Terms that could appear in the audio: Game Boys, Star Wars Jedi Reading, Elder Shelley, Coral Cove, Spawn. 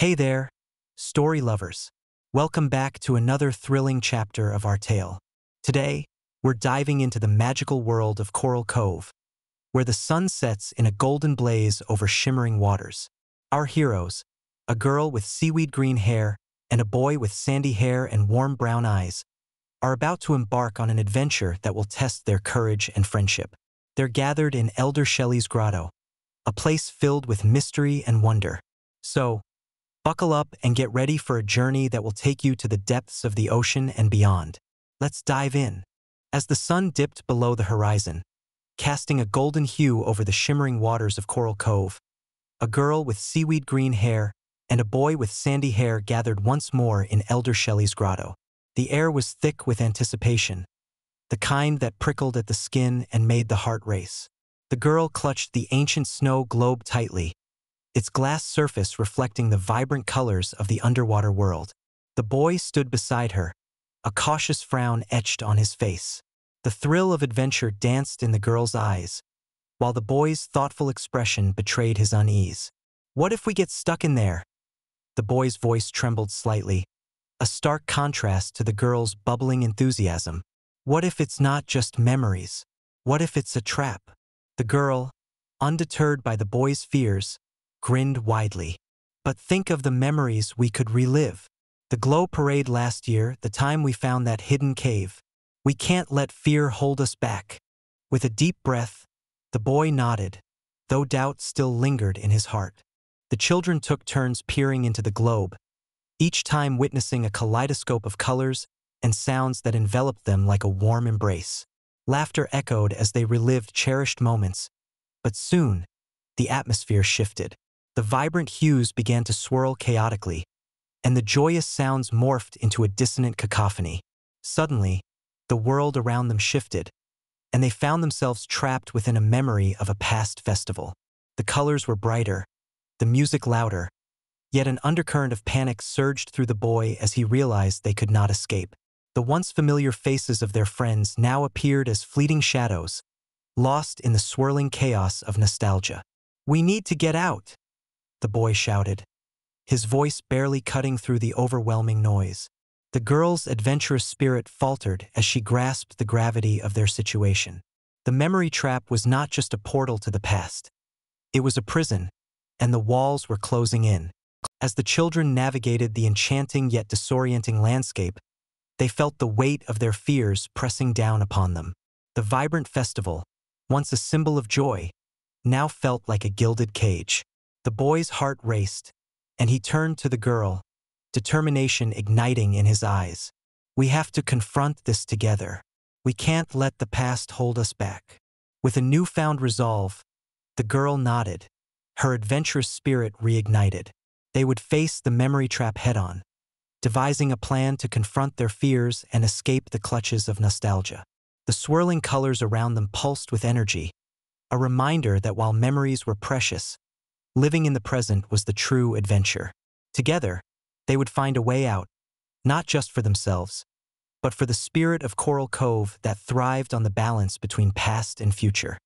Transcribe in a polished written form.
Hey there, story lovers. Welcome back to another thrilling chapter of our tale. Today, we're diving into the magical world of Coral Cove, where the sun sets in a golden blaze over shimmering waters. Our heroes, a girl with seaweed green hair and a boy with sandy hair and warm brown eyes, are about to embark on an adventure that will test their courage and friendship. They're gathered in Elder Shelley's grotto, a place filled with mystery and wonder. So, buckle up and get ready for a journey that will take you to the depths of the ocean and beyond. Let's dive in. As the sun dipped below the horizon, casting a golden hue over the shimmering waters of Coral Cove, a girl with seaweed green hair and a boy with sandy hair gathered once more in Elder Shelley's grotto. The air was thick with anticipation, the kind that prickled at the skin and made the heart race. The girl clutched the ancient snow globe tightly, its glass surface reflecting the vibrant colors of the underwater world. The boy stood beside her, a cautious frown etched on his face. The thrill of adventure danced in the girl's eyes, while the boy's thoughtful expression betrayed his unease. "What if we get stuck in there?" The boy's voice trembled slightly, a stark contrast to the girl's bubbling enthusiasm. "What if it's not just memories? What if it's a trap?" The girl, undeterred by the boy's fears, grinned widely. "But think of the memories we could relive. The glow parade last year, the time we found that hidden cave. We can't let fear hold us back." With a deep breath, the boy nodded, though doubt still lingered in his heart. The children took turns peering into the globe, each time witnessing a kaleidoscope of colors and sounds that enveloped them like a warm embrace. Laughter echoed as they relived cherished moments, but soon, the atmosphere shifted. The vibrant hues began to swirl chaotically, and the joyous sounds morphed into a dissonant cacophony. Suddenly, the world around them shifted, and they found themselves trapped within a memory of a past festival. The colors were brighter, the music louder, yet an undercurrent of panic surged through the boy as he realized they could not escape. The once familiar faces of their friends now appeared as fleeting shadows, lost in the swirling chaos of nostalgia. "We need to get out," the boy shouted, his voice barely cutting through the overwhelming noise. The girl's adventurous spirit faltered as she grasped the gravity of their situation. The memory trap was not just a portal to the past. It was a prison, and the walls were closing in. As the children navigated the enchanting yet disorienting landscape, they felt the weight of their fears pressing down upon them. The vibrant festival, once a symbol of joy, now felt like a gilded cage. The boy's heart raced, and he turned to the girl, determination igniting in his eyes. "We have to confront this together. We can't let the past hold us back." With a newfound resolve, the girl nodded, her adventurous spirit reignited. They would face the memory trap head-on, devising a plan to confront their fears and escape the clutches of nostalgia. The swirling colors around them pulsed with energy, a reminder that while memories were precious, living in the present was the true adventure. Together, they would find a way out, not just for themselves, but for the spirit of Coral Cove that thrived on the balance between past and future.